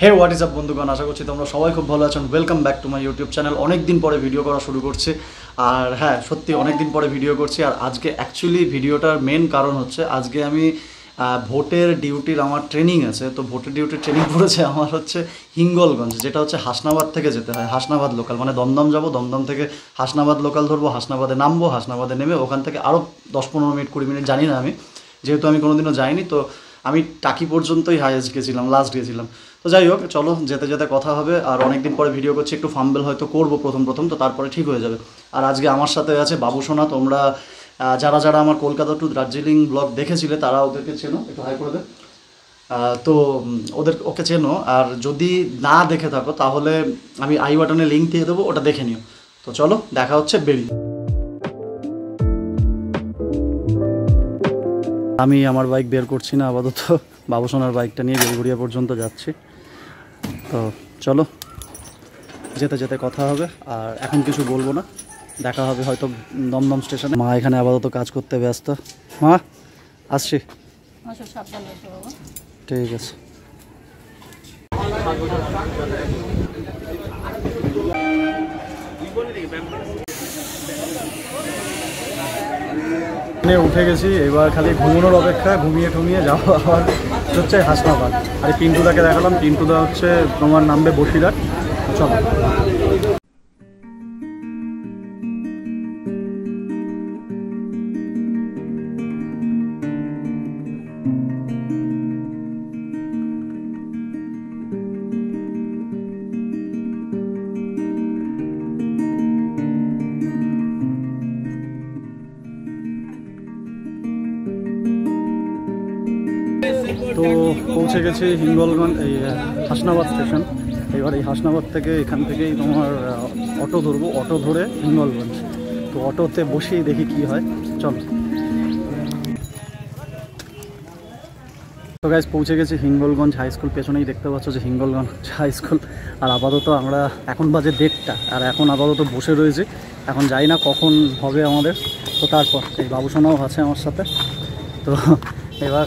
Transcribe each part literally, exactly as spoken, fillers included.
Hey, what is up, বন্ধুগণ? আশা করছি তোমরা সবাই খুব ভালো আছো। Welcome back to my YouTube channel. অনেক দিন পরে ভিডিও করা শুরু করছি, আর হ্যাঁ সত্যি অনেক দিন পরে ভিডিও করছি। আর আজকে অ্যাকচুয়ালি ভিডিওটার মেন কারণ হচ্ছে আজকে আমি ভোটের ডিউটির আমার ট্রেনিং আছে, তো ভোটের ডিউটির ট্রেনিং পড়েছে আমার হচ্ছে হিঙ্গলগঞ্জ, যেটা হচ্ছে হাসনাবাদ থেকে যেতে হয়। হাসনাবাদ লোকাল মানে দমদম যাব, দমদম থেকে হাসনাবাদ লোকাল ধরবো, হাসনাবাদে নামবো, হাসনাবাদে নেমে ওখান থেকে আরও দশ পনেরো মিনিট কুড়ি মিনিট, জানি না আমি, যেহেতু আমি কোনোদিনও যাইনি, তো আমি টাকি পর্যন্তই হাইয়েস্ট গেছিলাম, লাস্ট গেছিলাম। তো যাই হোক, চলো যেতে যেতে কথা হবে। আর অনেকদিন পরে ভিডিও করছি, একটু ফাম্বেল হয়তো করব প্রথম প্রথম, তো তারপরে ঠিক হয়ে যাবে। আর আজকে আমার সাথে আছে বাবুসোনা। তোমরা যারা যারা আমার কলকাতা টু দার্জিলিং ব্লগ দেখেছিলে তারা ওদেরকে চেনো, একটু হাই করে দে, তো ওদের ওকে চেনো। আর যদি না দেখে থাকো তাহলে আমি আই বাটনে লিঙ্ক দিয়ে দেবো, ওটা দেখে নিও। তো চলো, দেখা হচ্ছে বেরিয়ে। আমি আমার বাইক বের করছি না আপাতত, বাবুসোনার বাইকটা নিয়ে বেলগুড়িয়া পর্যন্ত যাচ্ছি। তো চলো যেতে যেতে কথা হবে। আর এখন কিছু বলবো না, দেখা হবে হয়তো দমদম স্টেশনে। মা এখানে আপাতত কাজ করতে ব্যস্ত। মা আসছি, ঠিক আছে। উঠে গেছি, এবার খালি ঘুমানোর অপেক্ষা, ঘুমিয়ে ঠুমিয়ে যাওয়া। আবার হচ্ছে হাসনাবাদ। আর পিন্টুদাকে দেখালাম, পিন্টুদা হচ্ছে তোমার নামবে বসিরহাট। চলো পৌঁছে গেছি হিঙ্গলগঞ্জ, এই হাসনাবাদ স্টেশন। এবার এই হাসনাবাদ থেকে এখান থেকেই তোমার অটো ধরবো, অটো ধরে হিঙ্গলগঞ্জ। তো অটোতে বসেই দেখি কি হয়, চলো। তো গাইজ পৌঁছে গেছি হিঙ্গলগঞ্জ হাই স্কুল, পেছনেই দেখতে পাচ্ছ যে হিঙ্গলগঞ্জ হাই স্কুল। আর আপাতত আমরা এখন বাজে দেড়টা, আর এখন আপাতত বসে রয়েছি। এখন যাই না কখন হবে আমাদের। তো তারপর এই বাবুসোনাও আছে আমার সাথে। তো এবার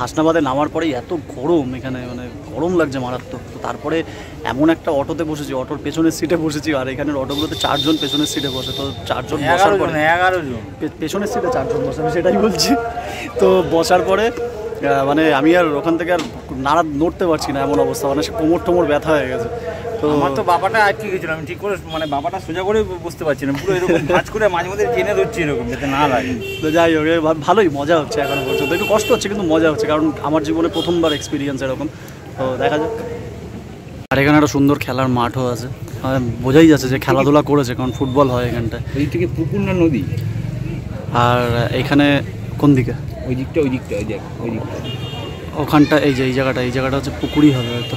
হাসনাবাদে নামার পরেই এত গরম, এখানে মানে গরম লাগছে মারাত্মক। তারপরে এমন একটা অটোতে বসেছি, অটোর পেছনের সিটে বসেছি। আর এখানের অটোগুলোতে চারজন পেছনের সিটে বসে, তো চারজন বসার পরে পেছনের সিটে চারজন বসে, আমি সেটাই বলছি। তো বসার পরে মানে আমি আর ওখান থেকে আর নাড়া নড়তে পারছি না, এমন অবস্থা, মানে সে কোমর টোমর ব্যথা হয়ে গেছে। তো আমার তো বাবাটা আটকে গেছিলাম, আমি ঠিক করে মানে বাবাটা সোজা করে বুঝতে পারছি না, পুরো এরকম কাজ করে মাঝে মধ্যে টেনে ধরছি এরকম যাতে না লাগে। তো যাই হোক, ভালোই মজা হচ্ছে এখন পর্যন্ত, একটু কষ্ট হচ্ছে কিন্তু মজা হচ্ছে, কারণ আমার জীবনে প্রথমবার এক্সপিরিয়েন্স এরকম। তো দেখা যাক। আর এখানে একটা সুন্দর খেলার মাঠও আছে, বোঝাই যাচ্ছে যে খেলাধুলা করেছে, কারণ ফুটবল হয় এখানটায়। এই থেকে পুকুর না নদী। আর এখানে কোন দিকে? ওই দিকটা, ওই দিকটা, ওই দিকটা, ওই দিকটা, ওখানটা, এই যে এই জায়গাটা, এই জায়গাটা হচ্ছে পুকুরই হবে হয়তো।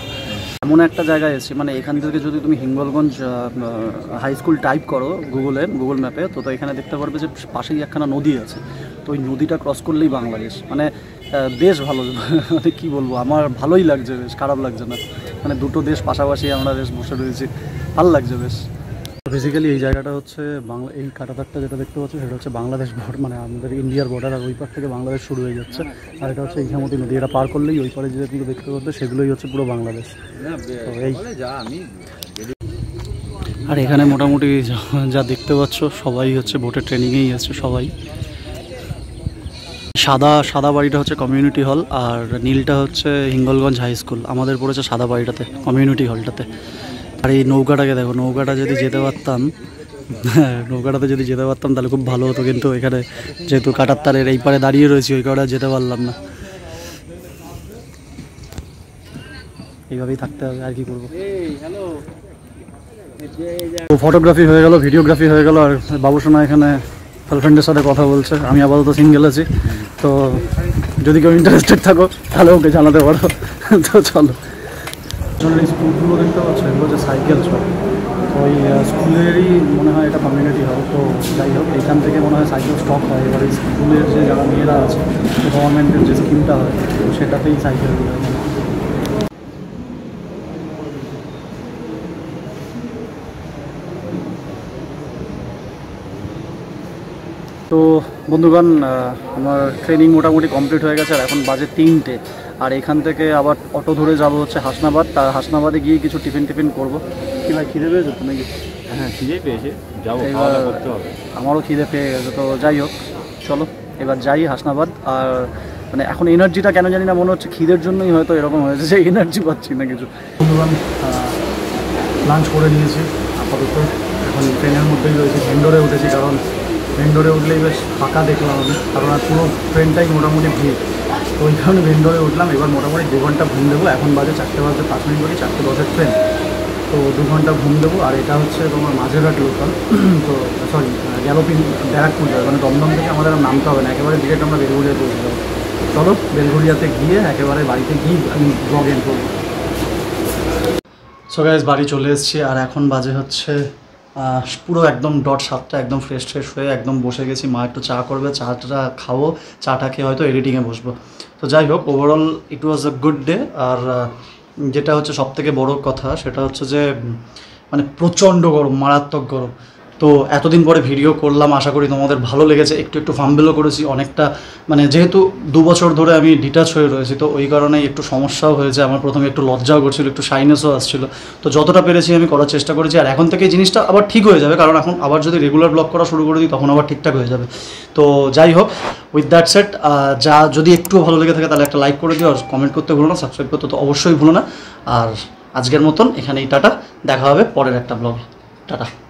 এমন একটা জায়গায় এসেছি, মানে এখান থেকে যদি তুমি হিঙ্গলগঞ্জ হাই স্কুল টাইপ করো গুগলে, গুগল ম্যাপে, তো তো এখানে দেখতে পারবে যে পাশেই একখানা নদী আছে। তো ওই নদীটা ক্রস করলেই বাংলাদেশ। মানে বেশ ভালো, মানে কী বলবো, আমার ভালোই লাগছে, বেশ খারাপ লাগছে না। মানে দুটো দেশ পাশাপাশি আমরা বেশ বসে রয়েছি, ভালো লাগছে বেশ। বেসিক্যালি এই জায়গাটা হচ্ছে বাংলা, এই কাটাতারটা যেটা দেখতে পাচ্ছি সেটা হচ্ছে বাংলাদেশ বর্ডার, মানে আমাদের ইন্ডিয়ার বর্ডার। আর ওই পার থেকে বাংলাদেশ শুরু হয়ে যাচ্ছে, আর এটা হচ্ছে ইছামতি নদী। এটা পার করলেই ওই পারে যেগুলো দেখতে পাবে সেগুলোই হচ্ছে পুরো বাংলাদেশ। এই আর এখানে মোটামুটি যা দেখতে পাচ্ছ সবাই হচ্ছে ভোটের ট্রেনিংয়েই আসছে সবাই। সাদা সাদা বাড়িটা হচ্ছে কমিউনিটি হল, আর নীলটা হচ্ছে হিঙ্গলগঞ্জ হাই স্কুল। আমাদের পড়েছে সাদা বাড়িটাতে, কমিউনিটি হলটাতে। আর এই নৌকাটাকে দেখো, নৌকাটা যদি যেতে পারতাম, নৌকাটাতে যদি যেতে পারতাম তাহলে খুব ভালো হতো, কিন্তু এখানে যেহেতু কাটার তারের এই পারে দাঁড়িয়ে রয়েছি, ওই কারণে যেতে পারলাম না। এইভাবেই থাকতে হবে, আর কি করবো। ফটোগ্রাফি হয়ে গেল, ভিডিওগ্রাফি হয়ে গেল, আর বাবুসোনা এখানে গার্লফ্রেন্ডের সাথে কথা বলছে। আমি আপাতত সিঙ্গেল আছি, তো যদি কেউ ইন্টারেস্টেড থাকো তাহলে ওকে জানাতে পারো। তো চলো, স্কুলগুলো দেখতে পাচ্ছ, এগুলো হচ্ছে সাইকেল শপ। ওই স্কুলেরই মনে হয় এটা কমিউনিটি হয়। তো যাই হোক এখান থেকে মনে হয় সাইকেল স্টক হয়, এবার স্কুলের যে যারা মেয়েরা আছে গভর্নমেন্টের যে স্কিমটা হয় তো সেটাতেই সাইকেল হয়। তো বন্ধুগণ আমার ট্রেনিং মোটামুটি কমপ্লিট হয়ে গেছে, আর এখন বাজে তিনটে, আর এখান থেকে আবার অটো ধরে যাব হচ্ছে হাসনাবাদ। তার হাসনাবাদে গিয়ে কিছু টিফিন টিফিন করবো। কি ভাই খিদে পেয়েছে তো নাকি? হ্যাঁ খিদে পেয়েছে, যাবো, খাওয়া দাওয়া করতে হবে। আমারও খিদে পেয়ে গেছে। তো যাই হোক চলো এবার যাই হাসনাবাদ। আর মানে এখন এনার্জিটা কেন জানি না মনে হচ্ছে খিদের জন্যই হয়তো এরকম হয়েছে যে এনার্জি পাচ্ছি না কিছু। বন্ধুগণ লাঞ্চ করে নিয়েছি আপাতত, এখন ট্রেনের মধ্যেই রয়েছে। ভিন্ডোরে উঠেছি কারণ ভেন্ডোরে উঠলেই বেশ ফাঁকা দেখলাম আমি, কারণ আর পুরো ট্রেনটাই মোটামুটি ভিড়, তো ওই কারণে ভেন্ডোরে উঠলাম। এবার মোটামুটি দু ঘন্টা ঘুম দেবো, এখন বাজে চারটে বাজে পাঁচ মিনিট বাজে চারটে দশের ট্রেন, তো দু ঘন্টা ঘুম দেবো। আর এটা হচ্ছে তোমার মাঝেরহাট লোকাল, তো সরি গ্যালোপিং ব্যারাকপুর যাবে, মানে দমদম থেকে আমাদের নামতে হবে না, একেবারে ডিরেক্ট আমরা বেলঘড়িয়া পৌঁছে যাবো। চলো বেলঘড়িয়াতে গিয়ে একেবারে বাড়িতে গিয়ে আমি ব্লগ এন্ড করবো। সো গাইস বাড়ি চলে এসেছি, আর এখন বাজে হচ্ছে পুরো একদম ডট সাতটা, একদম ফ্রেশ ফ্রেশ হয়ে একদম বসে গেছি। মা একটু চা করবে, চাটা খাবো, চাটা খেয়ে হয়তো এডিটিংয়ে বসবো। তো যাই হোক overall it was a good day. আর যেটা হচ্ছে সবথেকে বড় কথা সেটা হচ্ছে যে মানে প্রচণ্ড গরম, মারাত্মক গরম। তো এতদিন পরে ভিডিও করলাম, আশা করি তোমাদের ভালো লেগেছে। একটু একটু ফাম্বেলও করেছি অনেকটা, মানে যেহেতু দু বছর ধরে আমি ডিটাচ হয়ে রয়েছি তো ওই কারণে একটু সমস্যাও হয়েছে আমার। প্রথমে একটু লজ্জাও করছিল, একটু শাইনেসও আসছিল, তো যতটা পেরেছি আমি করার চেষ্টা করেছি। আর এখন থেকে জিনিসটা আবার ঠিক হয়ে যাবে, কারণ এখন আবার যদি রেগুলার ব্লগ করা শুরু করে দিই তখন আবার ঠিকঠাক হয়ে যাবে। তো যাই হোক উইথ দ্যাট সেট, যা যদি একটু ভালো লেগে থাকে তাহলে একটা লাইক করে দিও, আর কমেন্ট করতে ভুলো না, সাবস্ক্রাইব করতে তো অবশ্যই ভুলো না। আর আজকের মতন এখানেই টাটা, দেখা হবে পরের একটা ব্লগে। টাটা।